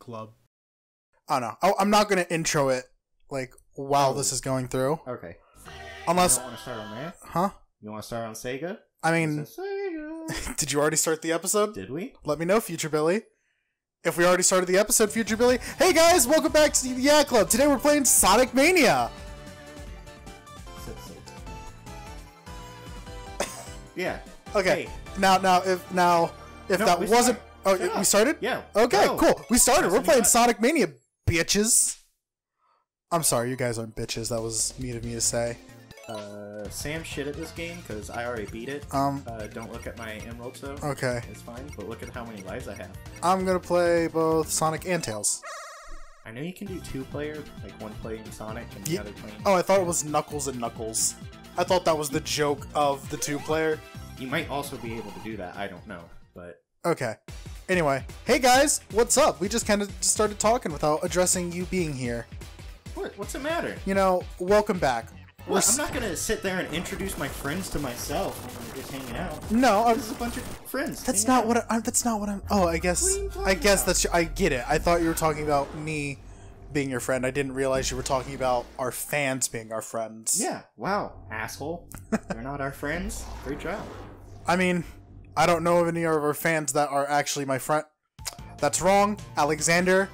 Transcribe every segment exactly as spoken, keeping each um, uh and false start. Club? I don't know. I, I'm not going to intro it like while oh. this is going through. Okay. Unless. You don't want to start on that? Huh? You want to start on Sega? I mean. Sega. Did you already start the episode? Did we? Let me know, Future Billy. If we already started the episode, Future Billy. Hey guys, welcome back to the Yeah! Club. Today we're playing Sonic Mania. Yeah. Okay. Hey. Now, now, if now, if no, that wasn't, oh, yeah. we started. Yeah. Okay. No. Cool. We started. We're playing Sonic Mania, bitches. I'm sorry, you guys aren't bitches. That was mean of me to say. Uh, Sam shit at this game because I already beat it. Um. Uh, don't look at my emeralds though. Okay. It's fine, but look at how many lives I have. I'm gonna play both Sonic and Tails. I know you can do two-player, like one playing Sonic and the yeah. other playing. Oh, I thought it was Knuckles and Knuckles. I thought that was the joke of the two-player. You might also be able to do that. I don't know, but... Okay. Anyway. Hey, guys! What's up? We just kind of started talking without addressing you being here. What? What's the matter? You know, welcome back. Well, I'm not going to sit there and introduce my friends to myself when we're just hanging out. No, I'm... This is a bunch of friends. That's not out. what I'm... That's not what I'm... Oh, I guess... I guess about? that's... Your, I get it. I thought you were talking about me being your friend. I didn't realize you were talking about our fans being our friends. Yeah. Wow, asshole. You're not our friends? Great job. I mean, I don't know of any of our fans that are actually my friend. That's wrong, Alexander.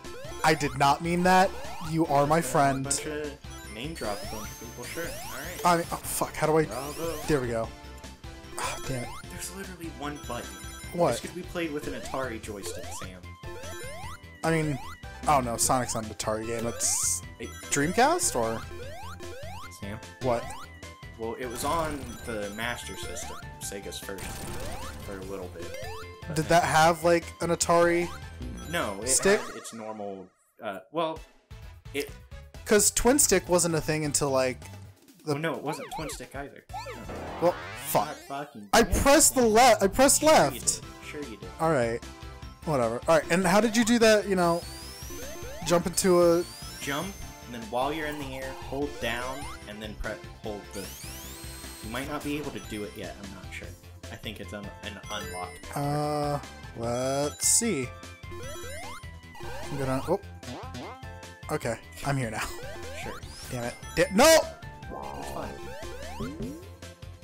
I did not mean that. You are my friend. A bunch of name drop a bunch of people, sure. Alright. I mean, oh fuck, how do I... Bravo. There we go. Oh, damn it. There's literally one button. What? This could be played with an Atari joystick, Sam. I mean... Oh no, Sonic's not an Atari game. It's Dreamcast or Sam. What? Well, it was on the Master System, Sega's first, for a little bit. But Did that have like an Atari? No, it stick. Had its normal. Uh, well, it. Because Twin Stick wasn't a thing until like. The... Well, no, it wasn't Twin Stick either. No. Well, fuck. I pressed the left. I pressed sure left. You sure you did. All right, whatever. All right, and how did you do that? You know. Jump into a... Jump, and then while you're in the air, hold down, and then press hold the... You might not be able to do it yet, I'm not sure. I think it's un an unlocked power. Uh, let's see. I'm gonna... Oh. Okay, I'm here now. Sure. Damn it. Da no! It's fine.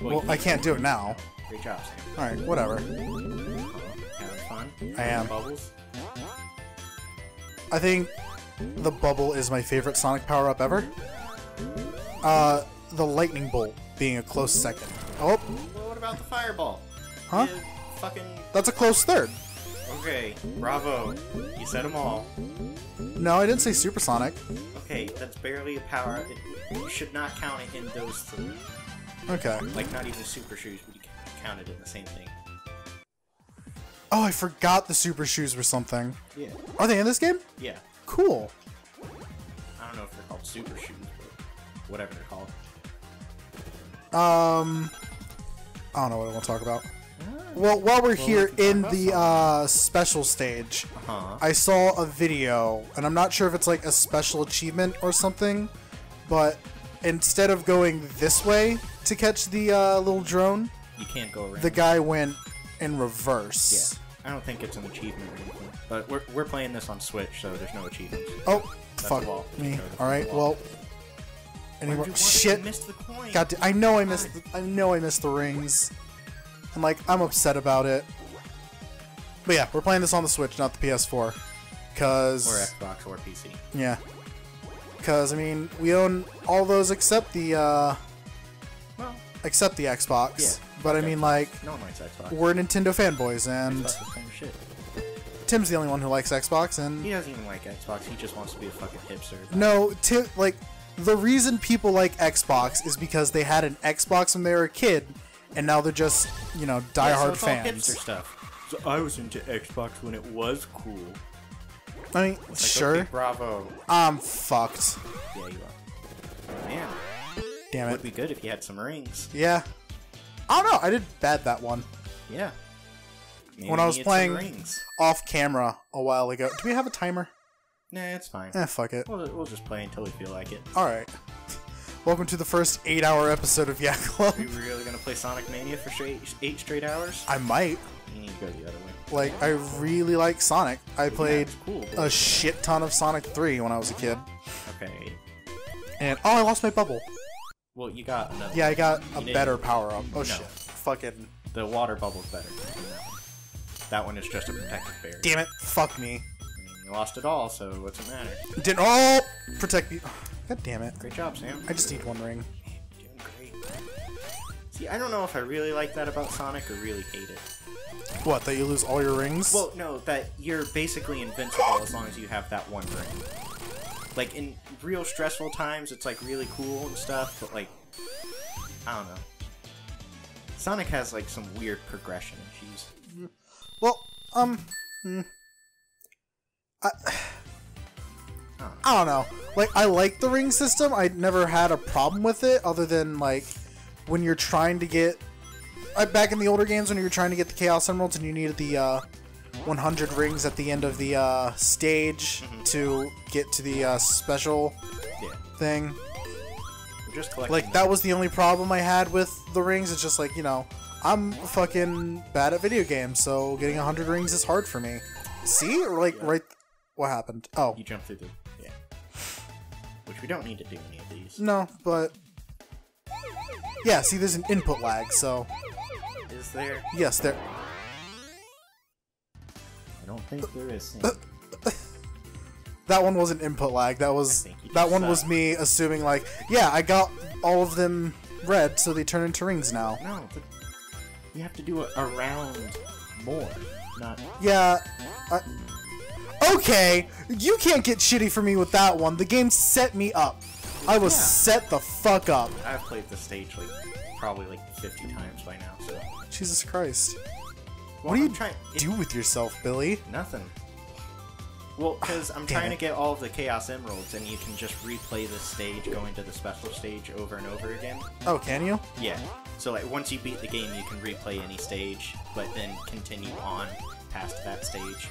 Well, well I can't do it now. Great job, Sam. Alright, whatever. Having fun? I am. Bubbles? I think... The bubble is my favorite Sonic power-up ever. Uh, the lightning bolt being a close second. Oh. Well, what about the fireball? Huh? The fucking... That's a close third. Okay, bravo. You said them all. No, I didn't say supersonic. Okay, that's barely a power-up. You should not count it in those three. Okay. Like, not even super shoes, but you count it in the same thing. Oh, I forgot the super shoes were something. Yeah. Are they in this game? Yeah. Cool. I don't know if they're called super shoes, but whatever they're called. Um, I don't know what I want to talk about. Well, while we're well, here we in the uh, special stage, uh-huh. I saw a video, and I'm not sure if it's like a special achievement or something, but instead of going this way to catch the uh, little drone, you can't go around. The guy went in reverse. Yeah. I don't think it's an achievement or anything, but we're, we're playing this on Switch, so there's no achievements. Oh, that's fuck wall. me. Alright, well... Anywhere... Shit! I missed the coin. God, I know I missed the, I know I missed the rings. And, like, I'm upset about it. But yeah, we're playing this on the Switch, not the P S four. Because... Or Xbox, or P C. Yeah. Because, I mean, we own all those except the, uh... Well... Except the Xbox. Yeah. But I mean, like, no one likes Xbox. We're Nintendo fanboys, and shit. Tim's the only one who likes Xbox, and he doesn't even like Xbox. He just wants to be a fucking hipster. No, Tim, like, the reason people like Xbox is because they had an Xbox when they were a kid, and now they're just, you know, diehard fans. Yeah, so it's all hipster stuff. So I was into Xbox when it was cool. I mean, like, sure. Okay, bravo. I'm fucked. Yeah, you are. Man, damn it. It would be good if you had some rings. Yeah. I don't know, I did bad that one. Yeah. Maybe when I was playing off camera a while ago. Do we have a timer? Nah, it's fine. Eh, fuck it. We'll, we'll just play until we feel like it. Alright. Welcome to the first eight hour episode of Yeah! Club. Are you really gonna play Sonic Mania for straight, eight straight hours? I might. You need to go the other way. Like, I really like Sonic. I played cool. a shit ton of Sonic three when I was a kid. Okay. And, oh, I lost my bubble. Well, you got another. Yeah, I got a you better power-up. Oh, no. shit. Fucking. The water bubble's better. That one is just a protective barrier. Damn it. Fuck me. I mean, you lost it all, so what's the matter? Didn't all protect me. God damn it. Great job, Sam. I just need one ring. You're doing great. See, I don't know if I really like that about Sonic or really hate it. What, that you lose all your rings? Well, no, that you're basically invincible as long as you have that one ring. Like, in real stressful times, it's, like, really cool and stuff, but, like, I don't know. Sonic has, like, some weird progression issues. Well, um, mm, I, huh. I don't know. Like, I like the ring system. I never had a problem with it, other than, like, when you're trying to get... I, back in the older games, when you were trying to get the Chaos Emeralds and you needed the, uh... one hundred rings at the end of the uh, stage mm-hmm. to get to the uh, special yeah. thing. Just like, them. That was the only problem I had with the rings. It's just like, you know, I'm fucking bad at video games, so getting one hundred rings is hard for me. See? Or like, yeah. right... What happened? Oh. You jumped through the... Yeah. Which we don't need to do any of these. No, but... Yeah, see, there's an input lag, so... Is there? Yes, there... I don't think there is. That one wasn't input lag. That was that one suck. was me assuming like, yeah, I got all of them red, so they turn into rings now. No, but you have to do it around more, not. Yeah. I... Okay, you can't get shitty for me with that one. The game set me up. I was yeah. set the fuck up. I've played the stage like probably like fifty times by now. So. Jesus Christ. Well, what do you trying, do it, with yourself, Billy? Nothing. Well, because I'm trying to get all of the Chaos Emeralds, and you can just replay the stage, going to the special stage over and over again. Oh, can you? Yeah. So, like, once you beat the game, you can replay any stage, but then continue on past that stage.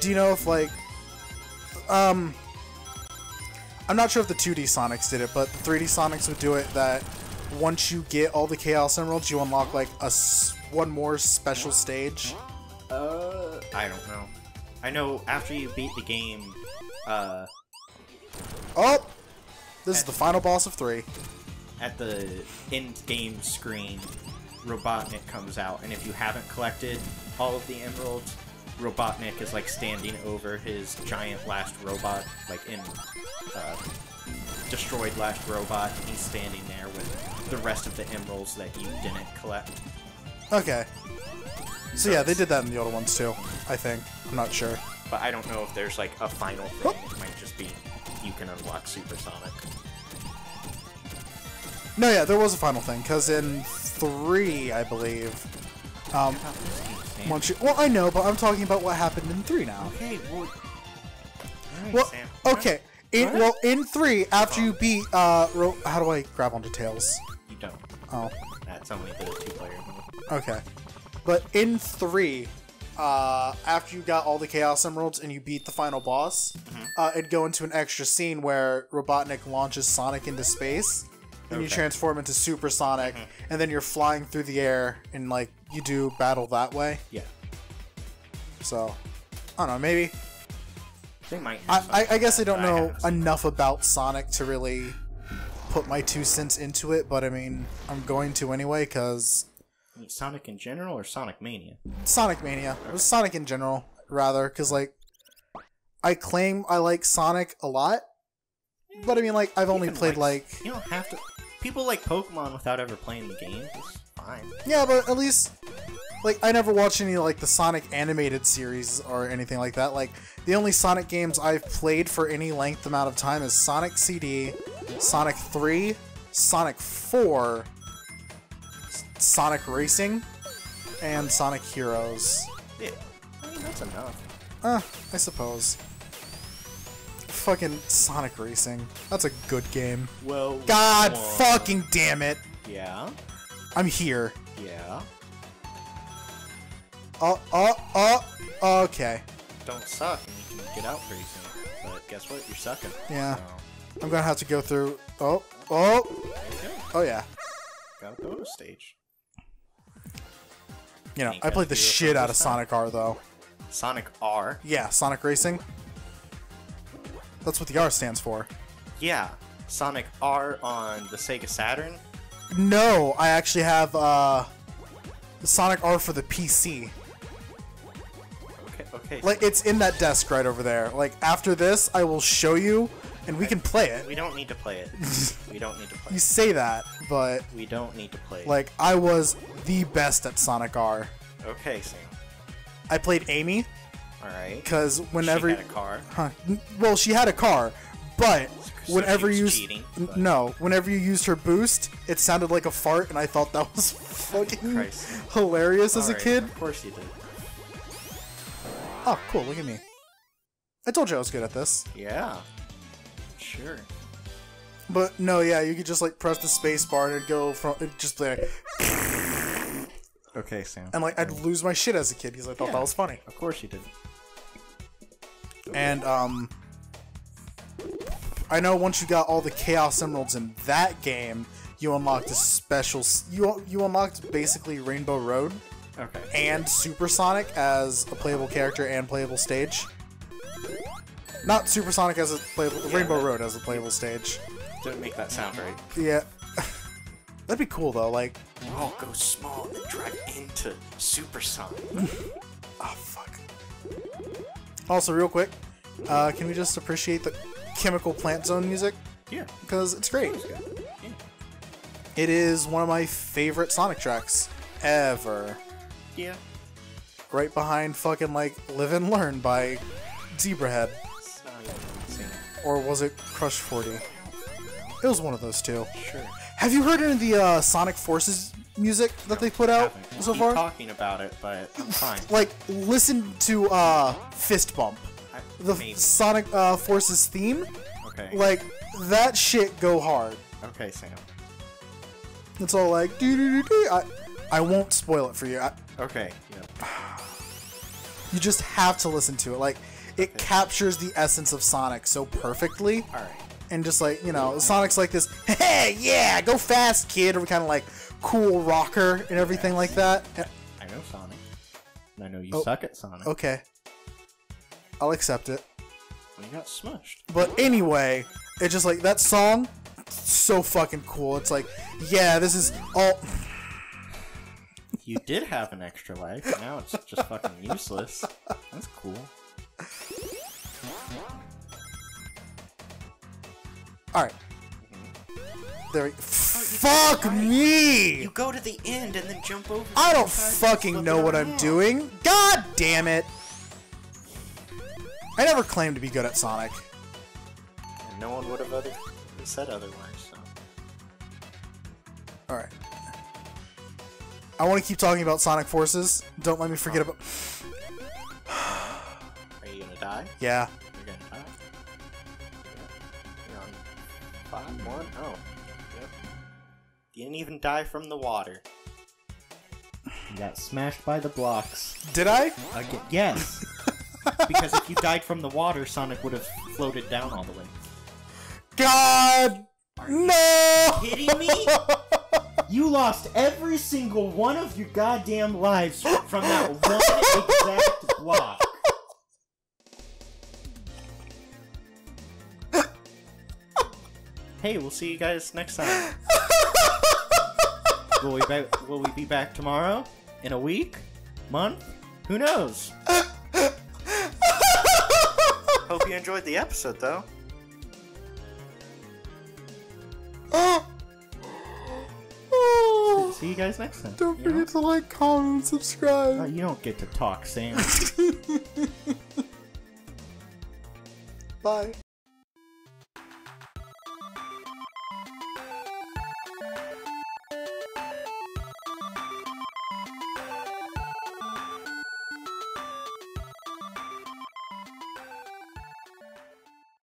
Do you know if, like... Um... I'm not sure if the two D Sonics did it, but the three D Sonics would do it that once you get all the Chaos Emeralds, you unlock, like, a... one more special stage? Uh, I don't know. I know after you beat the game, uh... Oh! This is the final boss of three. At the end game screen, Robotnik comes out, and if you haven't collected all of the emeralds, Robotnik is, like, standing over his giant last robot, like, in, uh... destroyed last robot, and he's standing there with the rest of the emeralds that you didn't collect. Okay. So yeah, they did that in the older ones too, I think. I'm not sure. But I don't know if there's like a final thing. Oh. It might just be you can unlock Super Sonic. No, yeah, there was a final thing, because in three, I believe. Um, once you, well, I know, but I'm talking about what happened in three now. Okay, well... All right, well, Sam. Okay. In, right. Well, in three, after oh. you beat... uh, ro How do I grab onto Tails? You don't. Oh. That's only the two-player. Okay, but in three, uh, after you got all the Chaos Emeralds and you beat the final boss, mm-hmm. uh, it'd go into an extra scene where Robotnik launches Sonic into space, then okay. you transform into Super Sonic, mm-hmm. and then you're flying through the air, and like, you do battle that way. Yeah. So, I don't know, maybe... They might I, I, I guess I don't know I enough about Sonic to really put my two cents into it, but I mean, I'm going to anyway, because... Sonic in general or Sonic Mania? Sonic Mania. Okay. It was Sonic in general, rather, because, like, I claim I like Sonic a lot, but I mean, like, I've only played, like, like... You don't have to... People like Pokemon without ever playing the game. It's fine. Yeah, but at least, like, I never watched any, like, the Sonic animated series or anything like that. Like, the only Sonic games I've played for any length amount of time is Sonic C D, Sonic three, Sonic four... Sonic Racing, and Sonic Heroes. Yeah, I mean, that's enough. Uh, I suppose. Fucking Sonic Racing. That's a good game. Well... God well, fucking damn it! Yeah? I'm here. Yeah? Oh, oh, oh! Okay. Don't suck, and you can get out pretty soon. But guess what? You're sucking. Yeah. No. I'm gonna have to go through... Oh, oh! There you go. Oh, yeah. Gotta go to stage. You know, I played the shit out of Sonic R though. Sonic R? Yeah, Sonic Racing. That's what the R stands for. Yeah, Sonic R on the Sega Saturn? No, I actually have uh, Sonic R for the P C. Okay, okay. Like, it's in that desk right over there. Like, after this, I will show you, and we I, can play it. We don't need to play it. We don't need to play it. You say that, but... We don't need to play it. Like, I was the best at Sonic R. Okay, Sam. I played Amy. Alright. Because whenever... She had a car. Huh, well, she had a car, but... So whenever you cheating, but... no, whenever you used her boost, it sounded like a fart, and I thought that was fucking Christ. hilarious All as right, a kid. Of course you did. Oh, cool! Look at me. I told you I was good at this. Yeah. Sure. But no, yeah, you could just like press the space bar and it'd go from it'd just like. Okay, Sam. And like I'd lose my shit as a kid because I thought yeah, that was funny. Of course you did. Okay. And um. I know once you got all the Chaos Emeralds in that game, you unlocked a special... You, you unlocked basically Rainbow Road okay. and Super Sonic as a playable character and playable stage. Not Super Sonic as a playable... Yeah, Rainbow Road as a playable stage. Don't make that sound right. Yeah. That'd be cool, though. Like... I'll go small and drive into Super Sonic. Oh, fuck. Also, real quick, uh, can we just appreciate the... Chemical Plant Zone music, yeah, because it's great. Yeah. It is one of my favorite Sonic tracks ever. Yeah, right behind fucking like "Live and Learn" by Zebrahead, or was it Crush forty? It was one of those two. Sure. Have you heard any of the uh, Sonic Forces music that no, they put out haven't. so far? Keep talking about it, but I'm fine. Like, listen to uh, "Fist Pump." The Maybe. Sonic uh, Forces theme, okay. like that shit go hard. Okay, Sam. It's all like do do do do. I, I won't spoil it for you. I, okay. Yep. You just have to listen to it. Like it okay. captures the essence of Sonic so perfectly. All right. And just like you know, Sonic's like this. Hey, yeah, go fast, kid. Or kind of like cool rocker and everything yes. like that. And, I know Sonic. I know you oh, suck at Sonic. Okay. I'll accept it. You got smushed. But anyway, it's just like that song, so fucking cool. It's like, yeah, this is all. You did have an extra life. Now it's just fucking useless. That's cool. All right. There. We... Oh, fuck right. me! You go to the end and then jump over. I don't fucking know what I'm doing. God damn it! I never claimed to be good at Sonic. And no one would have other said otherwise, so... Alright. I want to keep talking about Sonic Forces. Don't let me forget oh. about... Are you gonna die? Yeah. You're gonna die? You're on five, one, oh. Yep. You didn't even die from the water. You got smashed by the blocks. Did I? Again. Yes! Because if you died from the water, Sonic would have floated down all the way. God! Are you no! kidding me? You lost every single one of your goddamn lives from that one exact block. Hey, we'll see you guys next time. Will we be, will we be back tomorrow? In a week? Month? Who knows? Hope you enjoyed the episode, though. Oh. Oh. See you guys next time. Don't forget you know? to like, comment, and subscribe. Oh, you don't get to talk, Sam. Bye.